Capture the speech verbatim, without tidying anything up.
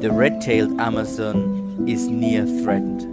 The red-tailed Amazon is near threatened.